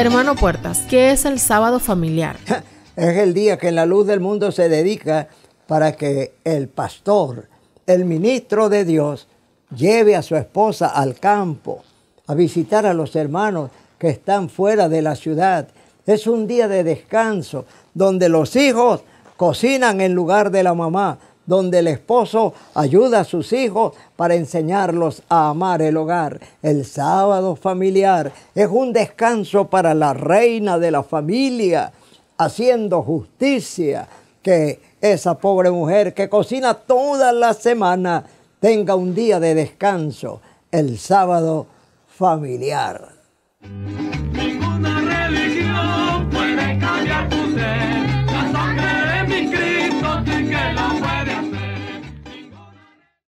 Hermano Puertas, ¿qué es el sábado familiar? Es el día que la Luz del Mundo se dedica para que el pastor, el ministro de Dios, lleve a su esposa al campo, a visitar a los hermanos que están fuera de la ciudad. Es un día de descanso, donde los hijos cocinan en lugar de la mamá, donde el esposo ayuda a sus hijos para enseñarlos a amar el hogar. El sábado familiar es un descanso para la reina de la familia, haciendo justicia, que esa pobre mujer que cocina toda la semana tenga un día de descanso, el sábado familiar.